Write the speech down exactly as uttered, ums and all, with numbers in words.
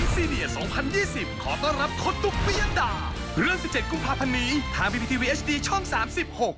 Choice Senior สองพันยี่สิบขอต้อนรับโค้ชตุ๊ก ปิยดาเรื่องสิบเจ็ดกุมภาพันธ์นี้ทาง บี บี ที วี เอช ดี ช่องสามสิบหก